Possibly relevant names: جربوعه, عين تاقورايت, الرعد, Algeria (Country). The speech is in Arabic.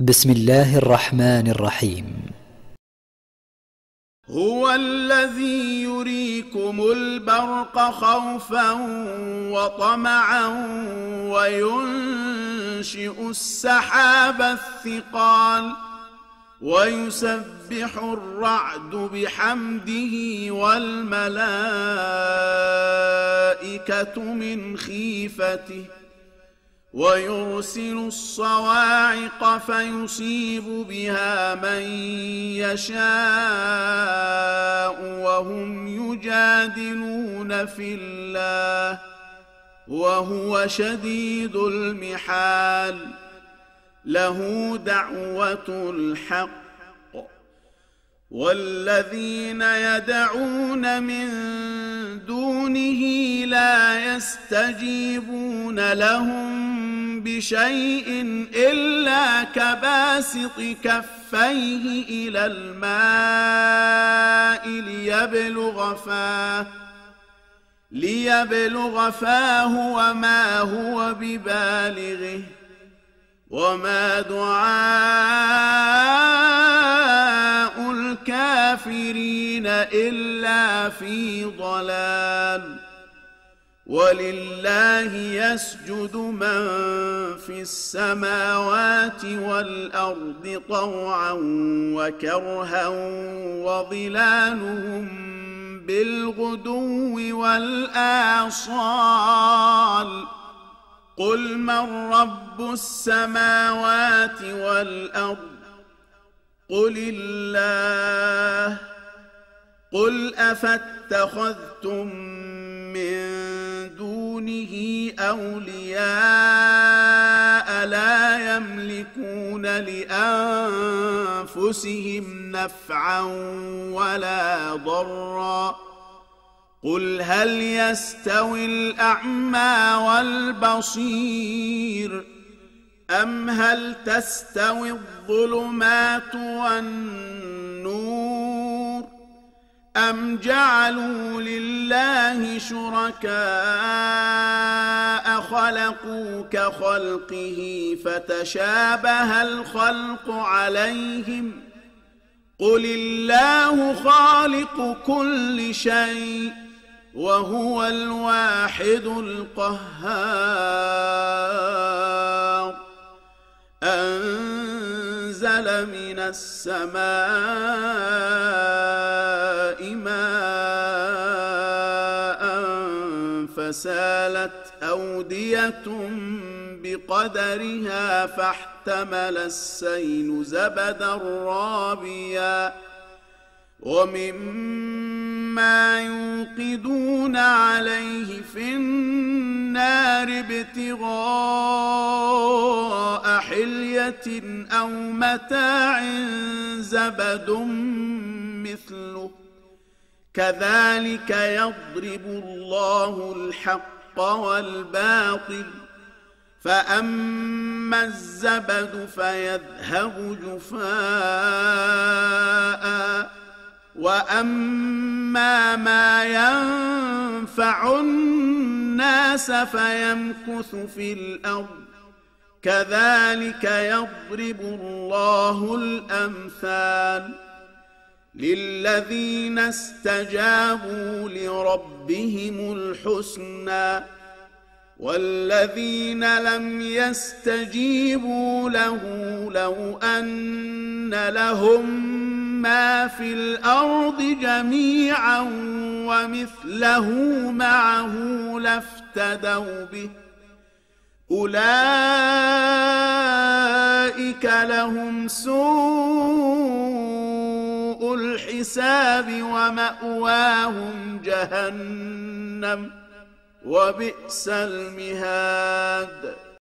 بسم الله الرحمن الرحيم. هو الذي يريكم البرق خوفا وطمعا وينشئ السحاب الثقال ويسبح الرعد بحمده والملائكة من خيفته ويرسل الصواعق فيصيب بها من يشاء وهم يجادلون في الله وهو شديد المحال له دعوة الحق والذين يدعون من دونه لا يستجيبون لهم بشيء إلا كباسط كفيه إلى الماء ليبلغ فاه وما هو ببالغه وما دعاء الكافرين إلا في ضلال ولله يسجد من في السماوات والأرض طوعا وكرها وظلالهم بالغدو والآصال قل من رب السماوات والأرض قل الله قل أفاتخذتم من أولياء لا يملكون لأنفسهم نفعا ولا ضرا قل هل يستوي الأعمى والبصير أم هل تستوي الظلمات والنور أم جعلوا لله شركاء خلقوا كخلقه فتشابه الخلق عليهم قل الله خالق كل شيء وهو الواحد القهار أنزل من السماء ماء فسالت أودية بقدرها فاحتمل السيل زبدا رابيا ومما يوقدون عليه في النار ابتغاء حلية أو متاع زبد مثله كذلك يضرب الله الحق والباطل فأما الزبد فيذهب جفاء وأما ما ينفع الناس فيمكث في الأرض كذلك يضرب الله الأمثال للذين استجابوا لربهم الحسنى والذين لم يستجيبوا له لو أن لهم ما في الأرض جميعا ومثله معه لافتدوا به أولئك لهم سوء الحساب ومأواهم جهنم وبئس المهاد.